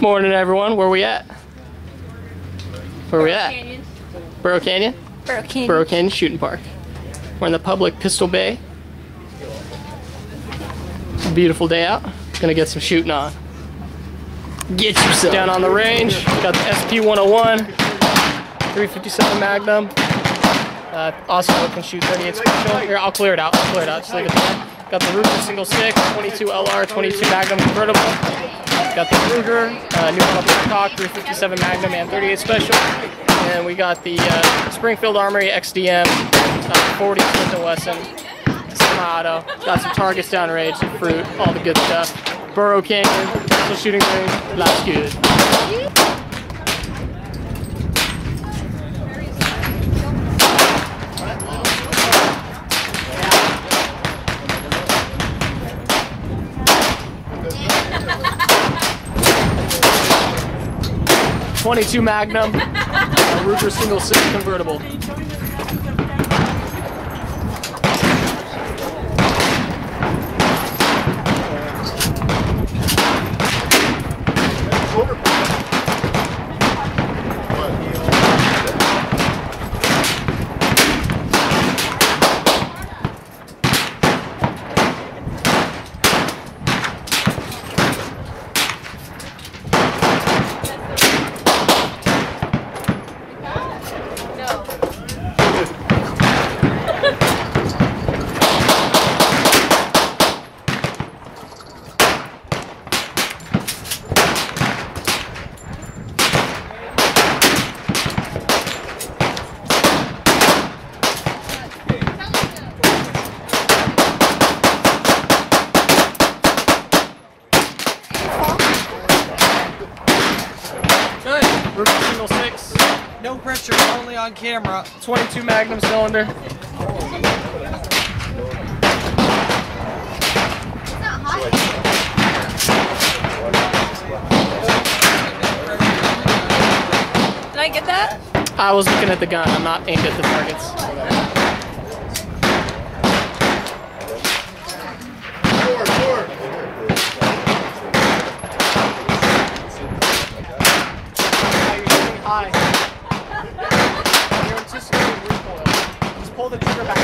Morning, everyone. Where we at? Where we at? Canyon. Burro Canyon? Burro Canyon. Burro Canyon Shooting Park. We're in the public pistol bay. It's a beautiful day out. Gonna get some shooting on. Get yourself down on the range. Got the SP-101, 357 Magnum. Also can shoot 38 Special. Here, I'll clear it out. I'll clear it out. Just leave it there. Got the Ruger Single Six, 22lr, 22 Magnum convertible. Got the Ruger, new model Blackhawk, 357 Magnum, and 38 Special. And we got the Springfield Armory XDM, 40 S&W. Semi-auto. Got some targets downrange, some fruit, all the good stuff. Burro Canyon, pistol shooting range, life's good. .22 Magnum, Ruger Single Six convertible. Ruger Single Six. No pressure, only on camera. 22 Magnum cylinder. Did I get that? I was looking at the gun. I'm not aimed at the targets. Pull the trigger back.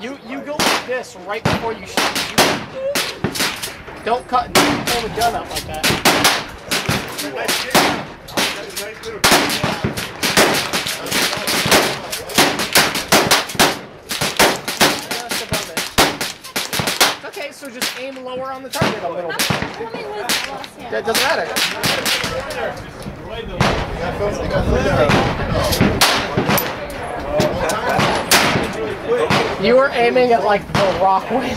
You go like this right before you shoot. Don't cut. Don't pull the gun up like that. Okay, so just aim lower on the target a little bit. That doesn't matter. You were aiming at like the rock wind.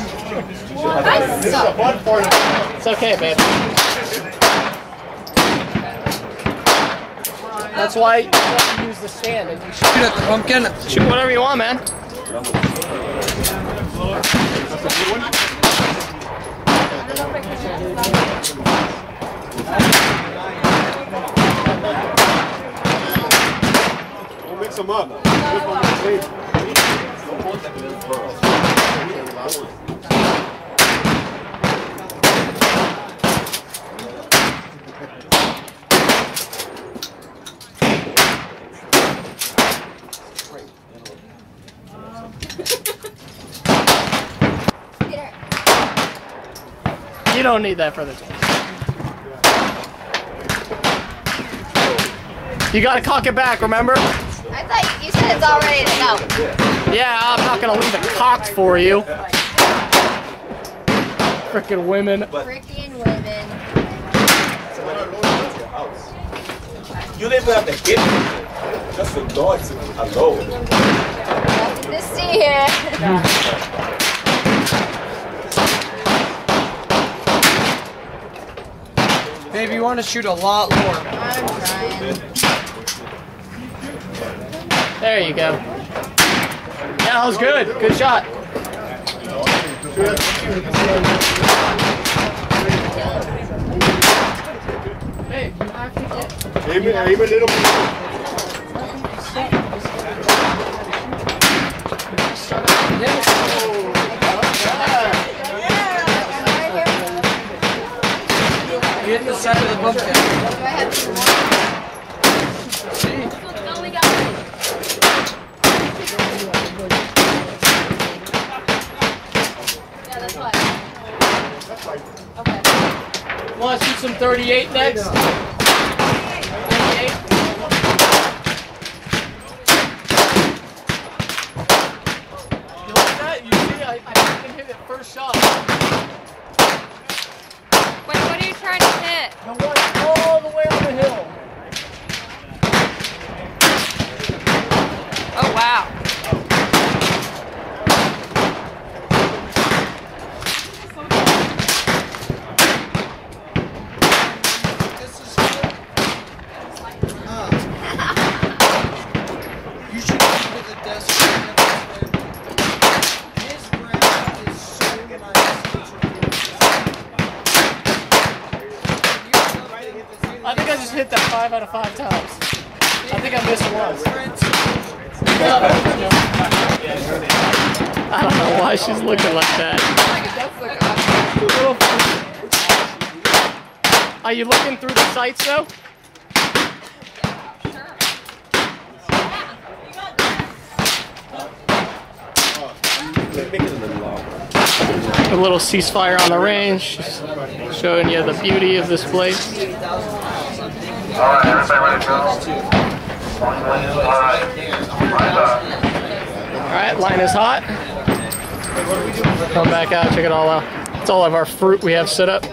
I suck. It's okay, babe. That's why you have to use the stand and you shoot at the pumpkin. Shoot whatever you want, man. Them up. You don't need that for the time. You gotta cock it back, remember? I thought you said it's all ready to go. Yeah, I'm not going to leave it cocked for you. Frickin' women. Frickin' women. You didn't even have to get it. Just the dogs alone. Nothing to see here. Babe, you want to shoot a lot more. I'm trying. There you go. Yeah, that was good. Good shot. Hey, aim a little bit. side of the pumpkin. Yeah, that's what. Okay. Want to shoot some 38 next? 38. You like that? You see, I fucking hit it first shot. Wait, what are you trying to hit? The one all the way on the hill. Oh, wow. This is good. You should go to the desk. This ground is so nice. I think I just hit that 5 out of 5 times. I think I missed one. I don't know why she's looking like that. Are you looking through the sights though? A little ceasefire on the range, showing you the beauty of this place. Alright, everybody ready to go? Alright, line is hot. Come back out, check it all out. It's all of our fruit we have set up.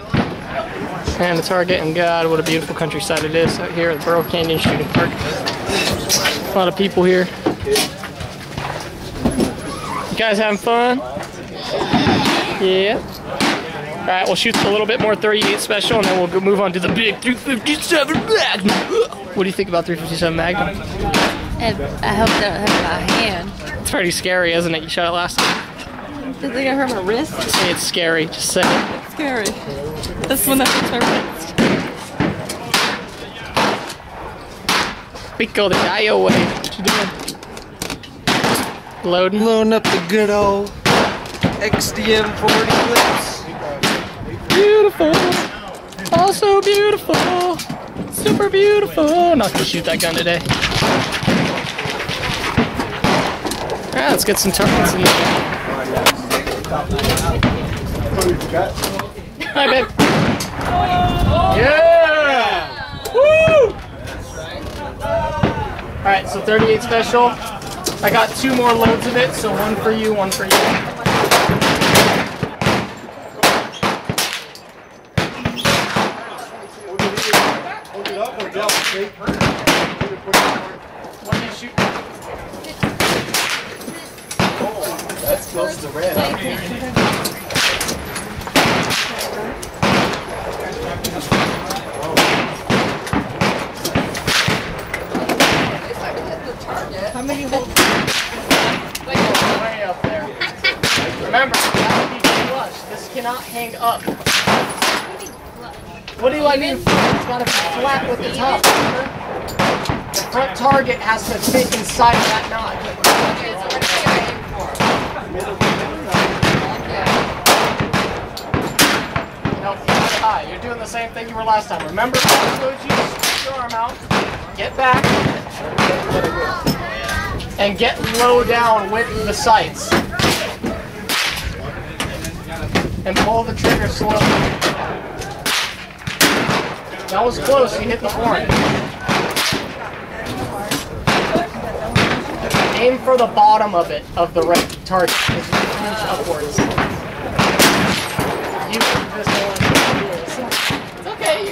And the target, and God, what a beautiful countryside it is out here at Burro Canyon Shooting Park. A lot of people here. You guys having fun? Yeah. All right, we'll shoot a little bit more 38 special, and then we'll move on to the big 357 Magnum. What do you think about 357 Magnum? I hope they don't hurt my hand. It's pretty scary, isn't it? You shot it last time. Did they hurt my wrist? It's scary. Just say it. It's scary. This one that hurts my wrist. Pico the Dio way. What you doing? Loading. Loading up the good old XDM 40 clips. Beautiful. Also beautiful. Super beautiful. Not gonna shoot that gun today. Alright, let's get some targets in there. Hi, babe. Yeah! Woo! Alright, so 38 special. I got 2 more loads of it, so one for you, one for you. When you shoot. Oh, that's close to red. How many holes? Way up there. Remember, that would be flush. This cannot hang up. What do I need? It's got to be flat with the top. The front target has to fit inside of that knot. Okay, so what are you aiming for? No, not high. You're doing the same thing you were last time. Remember, I told you to stretch your arm out, get back, and get low down with the sights. And pull the trigger slowly. That was close, he hit the horn. Aim for the bottom of it, of the right target, because you punch upwards. You hit this horn. It's okay,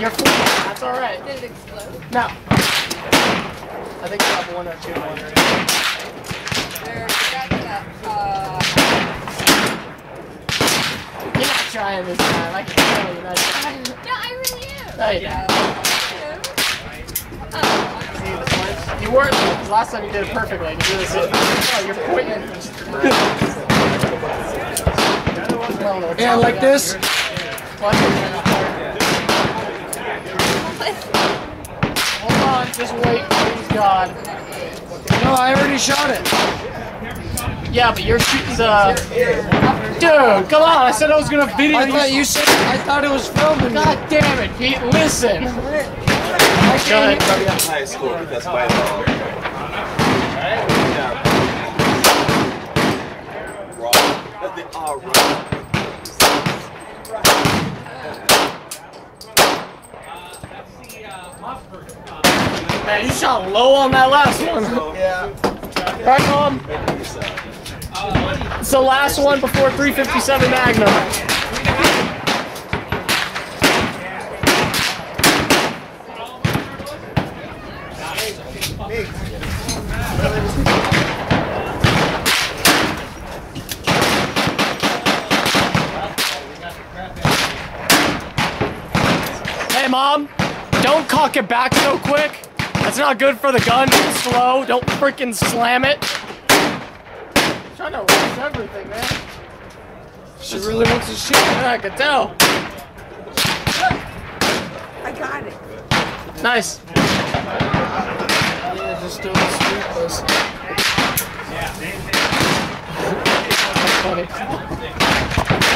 you're flying, that's alright. Did it explode? No. I think you have 1 or 2 on your end. You're not trying this time, I can tell you, you're not trying. No, I really am. No, you didn't. Oh. You weren't. Last time you did it perfectly. You did this. No, you're pointing. Yeah, like this. Hold on, just wait. Please, God. No, I already shot it. Yeah, but you're shooting the... Dude, come on, I said I was going to video you. I thought you said... I thought it was filming. God damn it, Pete, listen. Shut it. I'm not high school, that's why man, you shot low on that last one. Yeah. Right, Mom? It's the last one before 357 Magnum. Hey, Mom, don't cock it back so quick. That's not good for the gun. It's slow. Don't freaking slam it. I'm trying to rush everything, man. She really wants to shoot. I can tell. I got it. Nice. Yeah, just doing this. That's funny.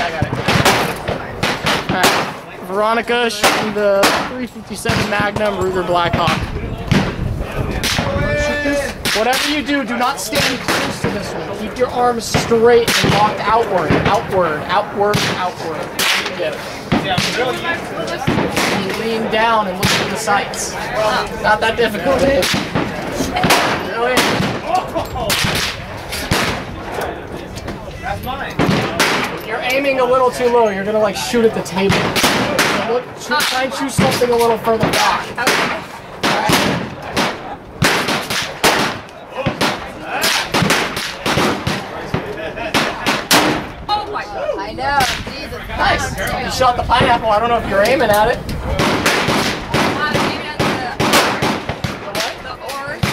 I got it. Alright. Veronica shooting the 357 Magnum Ruger Blackhawk. Whatever you do not stand close to this one. Keep your arms straight and locked outward, outward, outward, outward. Get it. Yeah. Lean down and look at the sights. Well, not that difficult. Yeah. Oh, yeah. That's mine. You're aiming a little too low. You're gonna like shoot at the table. So look, try and shoot something a little further back. Nice. You shot the pineapple. I don't know if you're aiming at it. I'm aiming at the orange.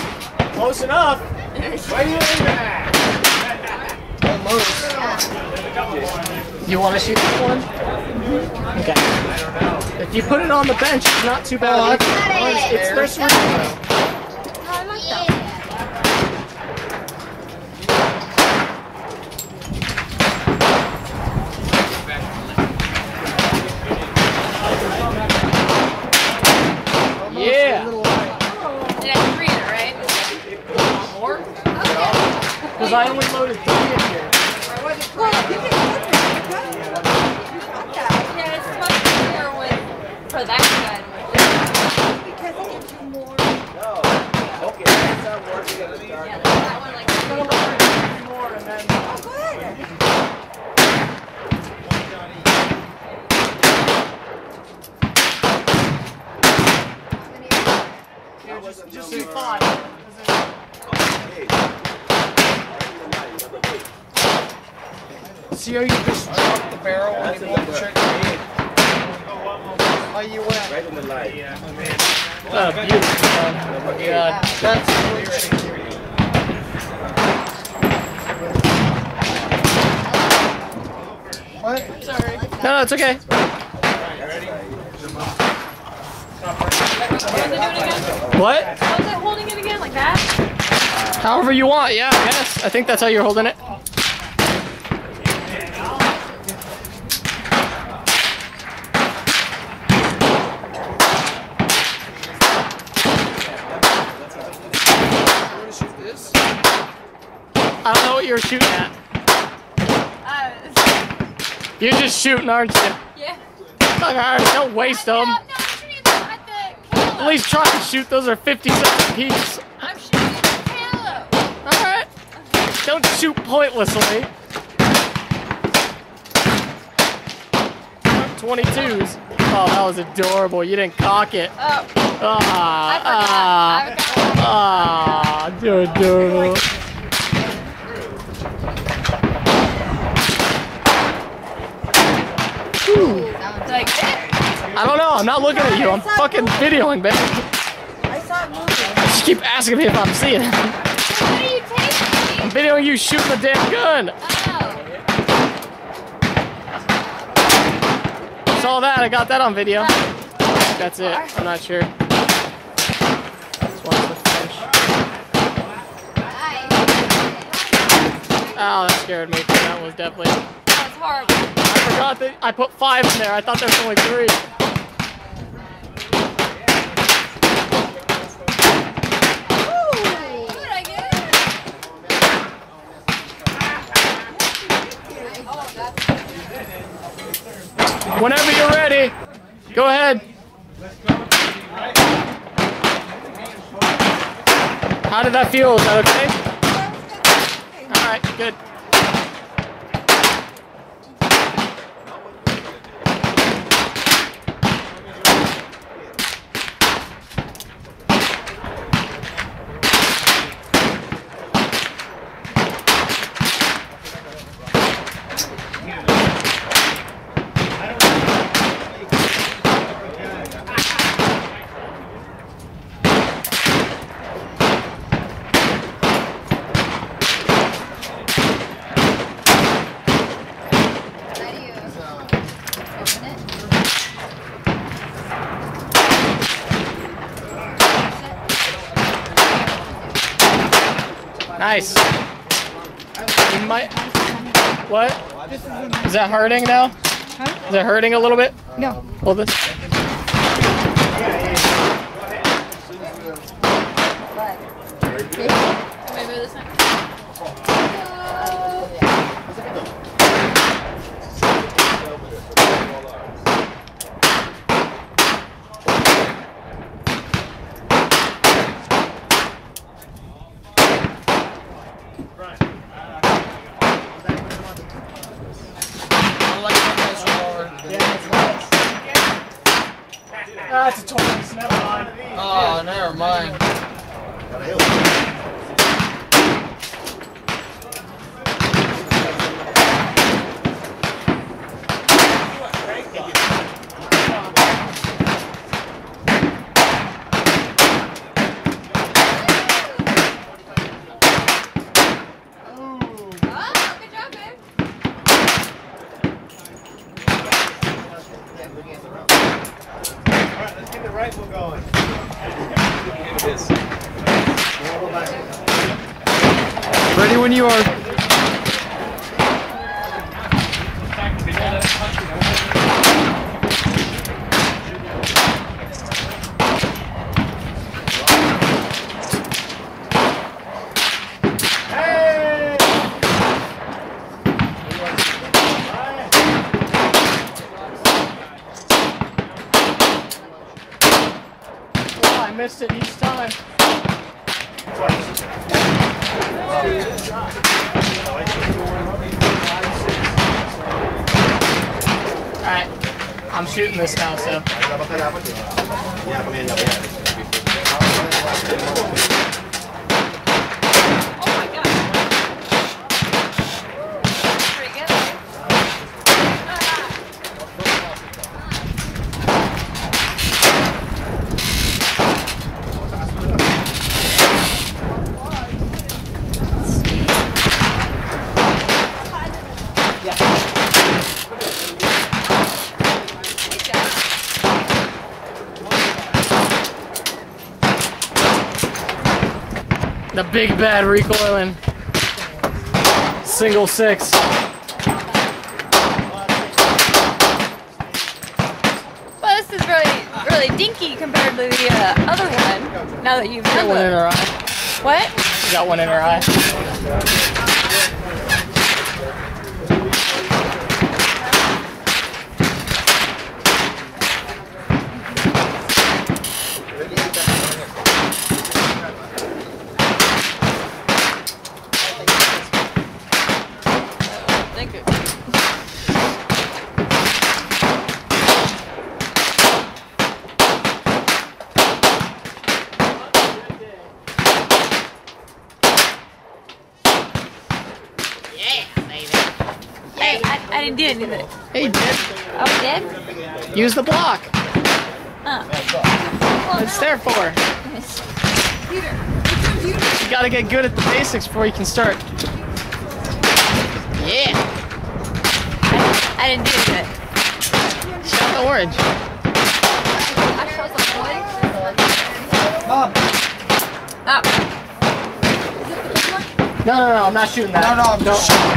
Close enough. What are you aiming at? Almost. You want to shoot this one? Okay. If you put it on the bench, it's not too bad. It's their swing. I like that. I only loaded 3 in here. Yeah, it's much easier with for that gun. Because I need two more. No. Okay, that's not working at the dark. Yeah, that one like two more and then. Oh, good. Just do 5. See how you just drop the barrel and you won't trigger it? Oh, you went. Right in the light. Oh, beautiful. Oh, my God. That's weird. What? Sorry. No, it's okay. What? How's it holding it again? Like that? However you want, yeah, yes. I think that's how you're holding it. I don't know what you're shooting at. You're just shooting, aren't you? Yeah. Like, don't waste them. No, at least try to shoot. Those are 50-cent a piece. I'm shooting at the cantaloupe. All right. Don't shoot pointlessly. 22s. Oh, that was adorable. You didn't cock it. Oh. I forgot. Ah, adorable. I don't know, I'm not looking at you, I'm fucking videoing, baby. I saw it moving. You just keep asking me if I'm seeing it. What are you taking? I'm videoing you shooting the damn gun. Oh. Saw that, I got that on video. That's it, I'm not sure. Let's watch the finish. Oh, that scared me. That was definitely... That's horrible. I forgot that I put 5 in there. I thought there was only 3. Whenever you're ready, go ahead. How did that feel? Is that okay? All right, good. Nice. You might. What? Is that hurting now? Huh? Is it hurting a little bit? No. Hold this. That's a 20. Never mind. Oh, never mind. Ready when you are. Missed it each time. Alright, I'm shooting this now, so. The big bad recoiling single six. Well, this is really dinky compared to the other one. Now that you've got one in her eye. What? You got one in her eye. I didn't do anything. Hey, you did. Oh, you did? Use the block. Oh. Well, it's there for. It's a computer. You gotta get good at the basics before you can start. Yeah. I didn't do anything. Shot the orange. I shot the orange. Oh. Oh. Is it the one? No, I'm not shooting that. No, I'm just shooting.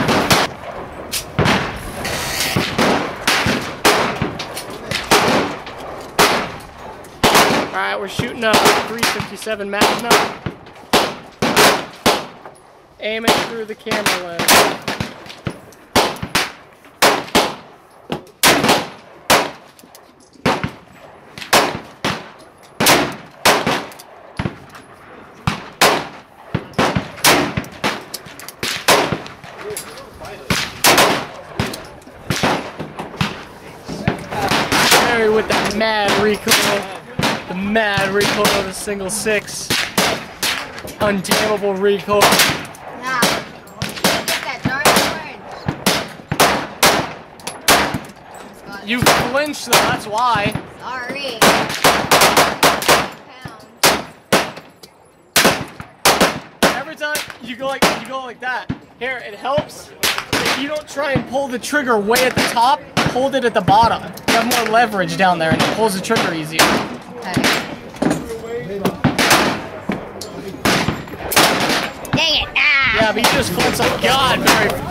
All right, we're shooting up 357 Magnum. Aiming through the camera lens. With that mad recoil, the mad recoil of the Single Six, untamable recoil. Nah, get that darn orange. You flinched though, that's why. Sorry. Every time you go like that. Here, it helps if you don't try and pull the trigger way at the top. Hold it at the bottom. You have more leverage down there and it pulls the trigger easier. Okay. Dang it! Ah. Yeah, but you just flinched like God.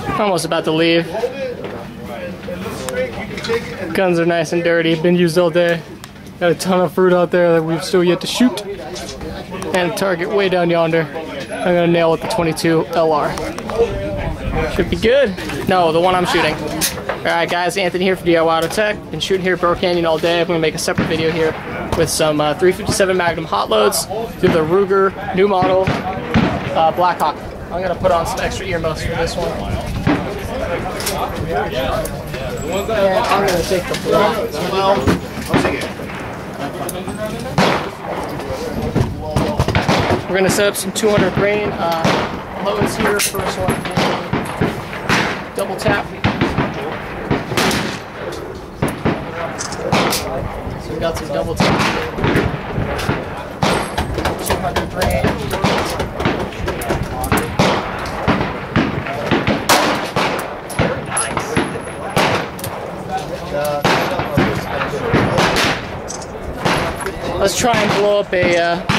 I'm almost about to leave. Guns are nice and dirty. Been used all day. Got a ton of fruit out there that we've still yet to shoot. And a target way down yonder. I'm gonna nail with the 22LR. Should be good. No, the one I'm shooting. Alright guys, Anthony here for DIY Auto Tech. Been shooting here at Burro Canyon all day. I'm going to make a separate video here with some 357 Magnum hot loads through the Ruger new model Blackhawk. I'm going to put on some extra earmuffs for this one. And I'm going to take the block. We're going to set up some 200 grain loads here. First one, double tap. So we got some double tap. 200 grain. Nice. Let's try and blow up a.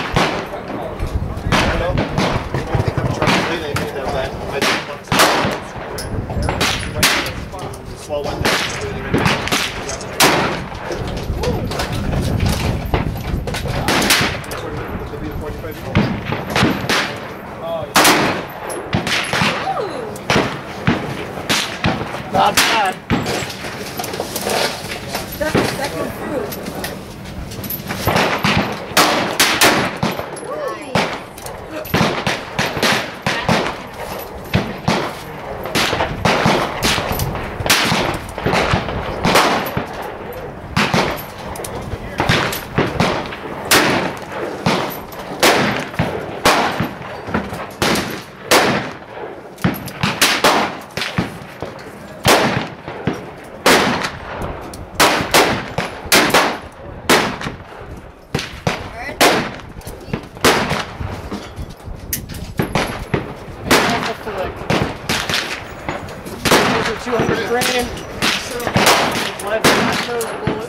Not bad. That's the second fruit.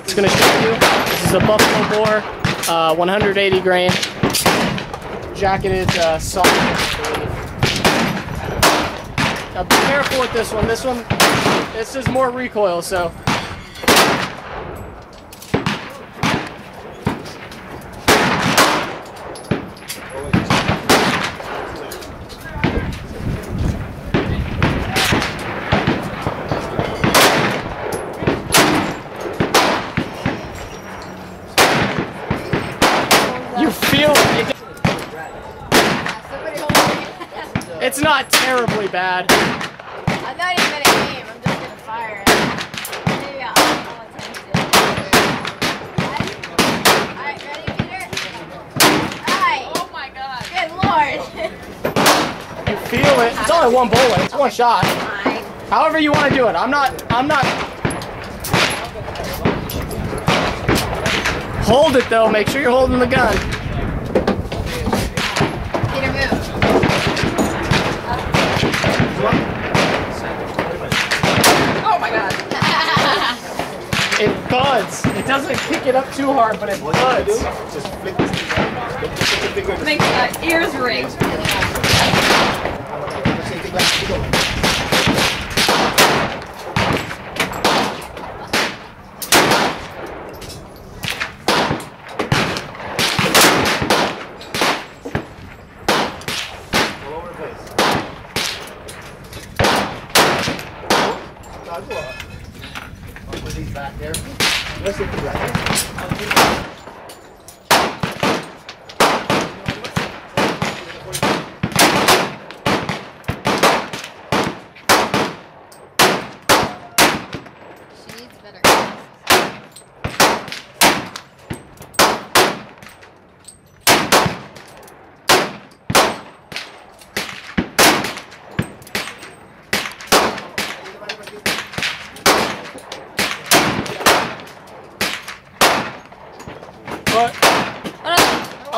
It's going to show you. This is a buffalo bore, 180 grain, jacketed saw. Now be careful with this one. This is more recoil, so. It's not terribly bad. I'm not even gonna aim, I'm just gonna fire it. Maybe I'll attempt it. Alright, ready, Peter? Alright. Oh my god. Good lord. You feel it. It's only one bullet, it's one shot. Fine. However you want to do it. I'm not. Hold it though, make sure you're holding the gun. Peter, move. Oh my god. It buds. It doesn't kick it up too hard, but it buds. Just flick this thing. Makes my ears ring. back to go. All over the place. I'll go up. I'll put these back there. Let's get these back there.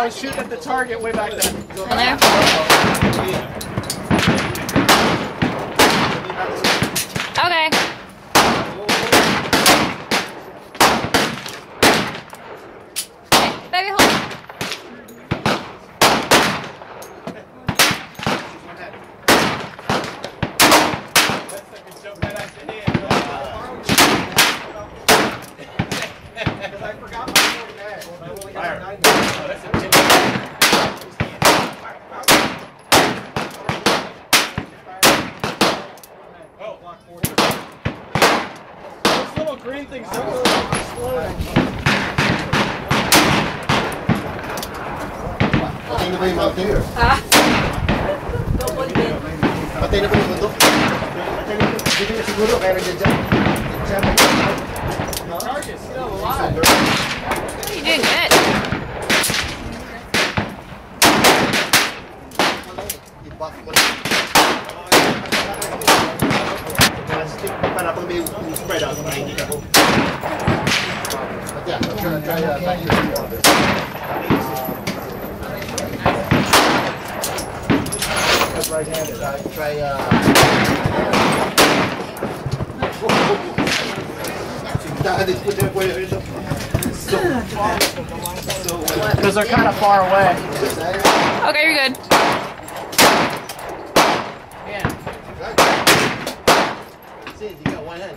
I was shooting at the target way back then. From there? Okay. Okay, baby, hold on. I forgot my own bag. Fire. Green things slow. I think nobody moved here. I think nobody moved. The charge is still alive. You did good. Right-handed. I try. Because they're kind of far away. Okay, you're good. Yeah. See, you got one hand.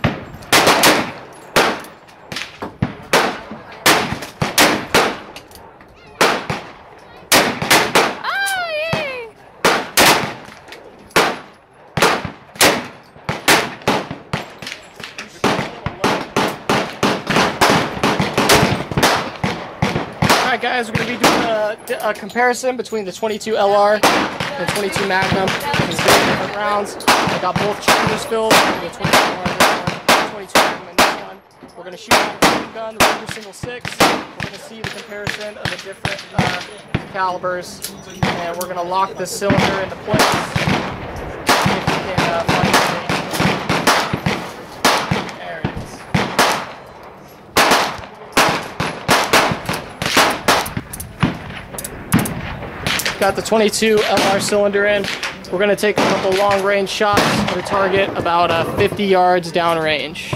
Alright guys, we're going to be doing a comparison between the 22LR and the 22 Magnum. There's different rounds. I got both chambers filled, the 22LR and the 22 Magnum and this one. We're going to shoot the machine gun, the Ruger Single Six. We're going to see the comparison of the different calibers. And we're going to lock this cylinder into place. Got the 22LR cylinder in. We're going to take a couple long range shots at a target about 50 yards downrange.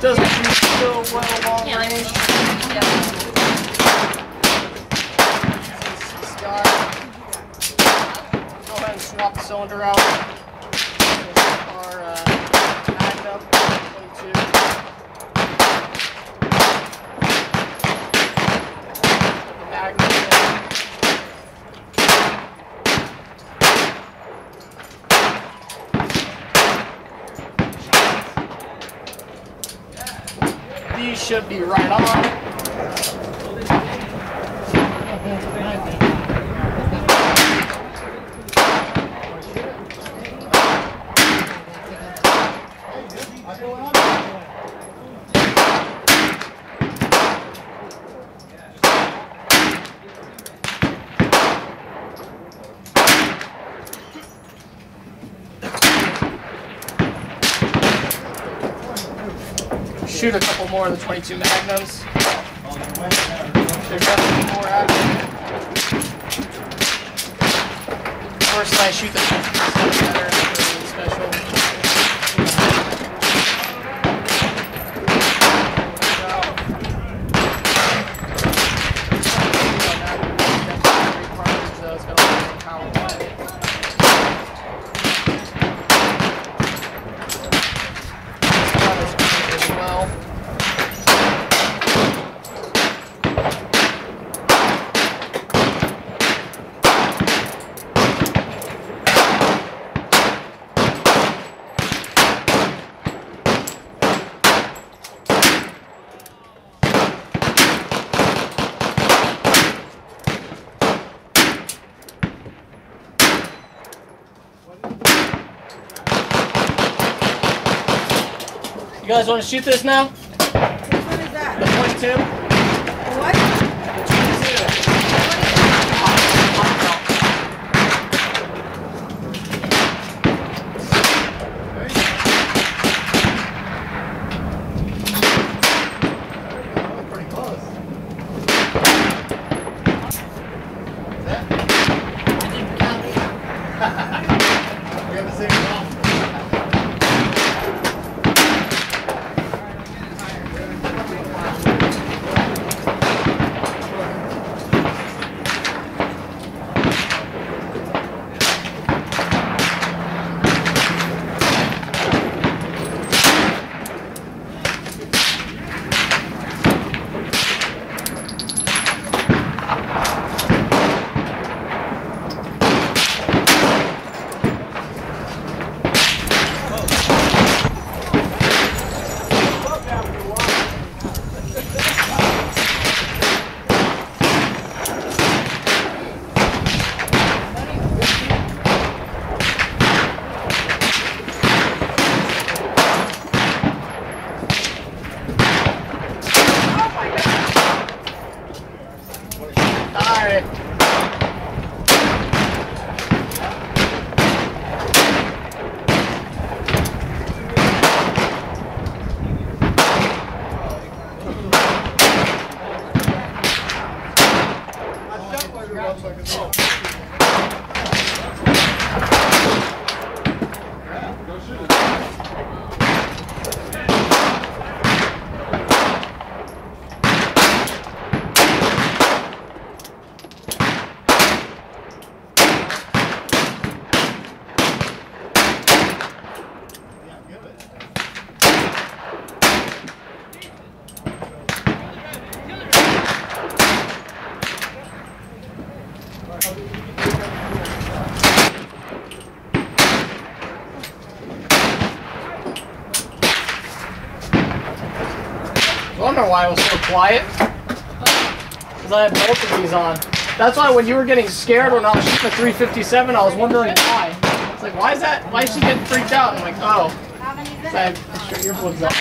Doesn't shoot so well long range. Go ahead and swap the cylinder out. Our Magnum 22. The Magnum. These should be right on. shoot a couple more of the 22 Magnums. There's definitely more out of it. First I shoot the 37 Special. You guys want to shoot this now? Which one is that? The 22. What? The 22. Pretty close. Is that? I didn't count either. We have the same one. I wonder why I was so quiet. Because I had both of these on. That's why when you were getting scared when I was shooting the 357, I was wondering why. It's like, why is that? Why is she getting freaked out? And I'm like, oh. So I had extra earplugs on.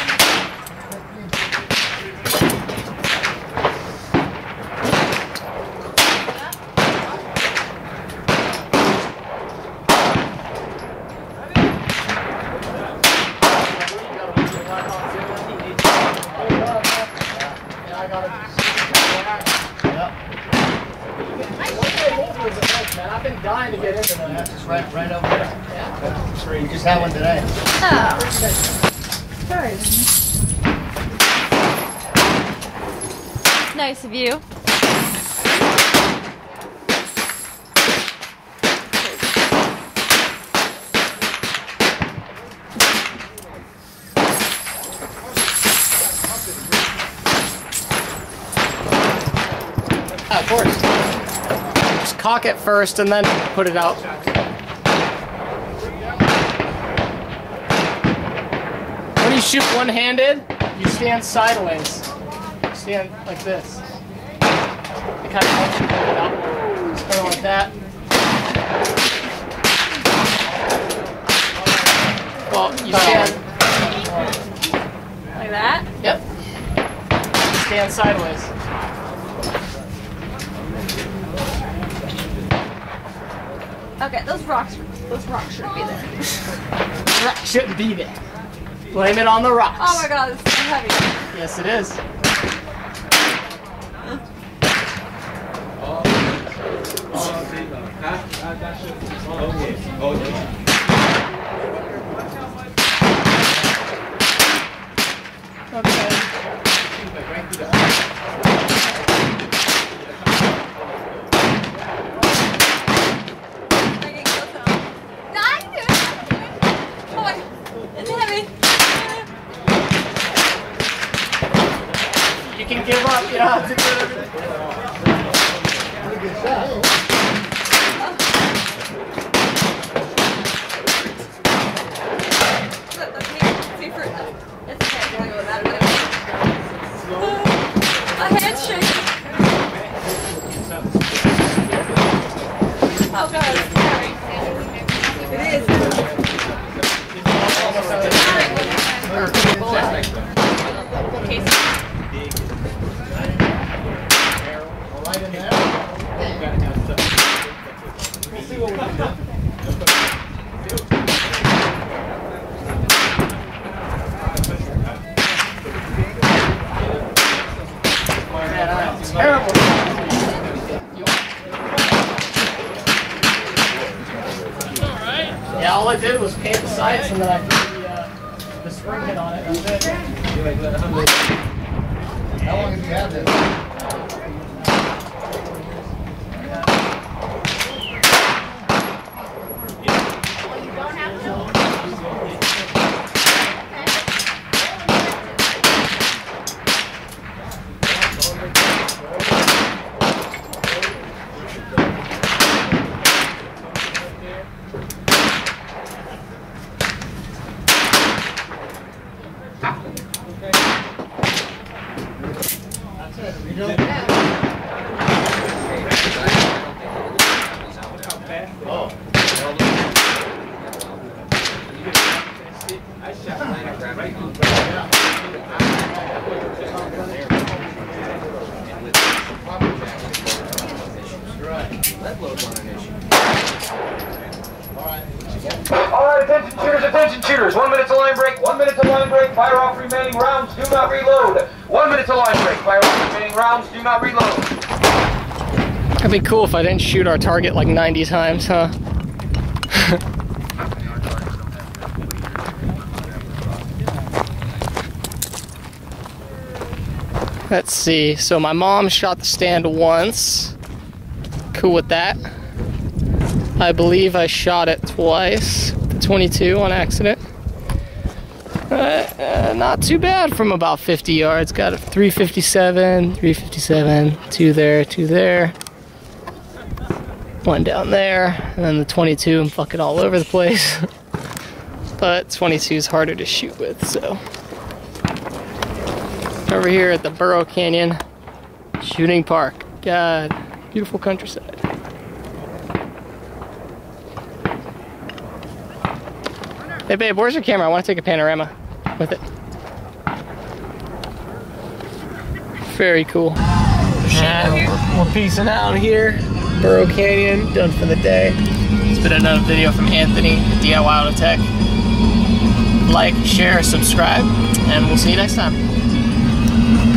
Right over there. Yeah. You just had one today. Oh. Sorry. That's nice of you. Yeah, of course. Just cock it first and then put it out. Shoot one-handed, you stand sideways. You stand like this. It kind of helps you get it out. Just kind of like that. Well, you stand like that? Yep. You stand sideways. Okay, those rocks should be there. Rocks shouldn't be there. Blame it on the rocks. Oh my God, it's so heavy. Yes, it is. It'd be cool if I didn't shoot our target like 90 times, huh? Let's see. So my mom shot the stand once. Cool with that. I believe I shot it twice. The 22 on accident. Not too bad from about 50 yards. Got a 357, 357, two there, two there. One down there, and then the 22, I'm fucking all over the place. But 22 is harder to shoot with, so. Over here at the Burro Canyon Shooting Park. God, beautiful countryside. Hey babe, where's your camera? I want to take a panorama with it. Very cool. And we're peacing out here. Burro Canyon, done for the day. It's been another video from Anthony at DIY Auto Tech. Like, share, subscribe, and we'll see you next time.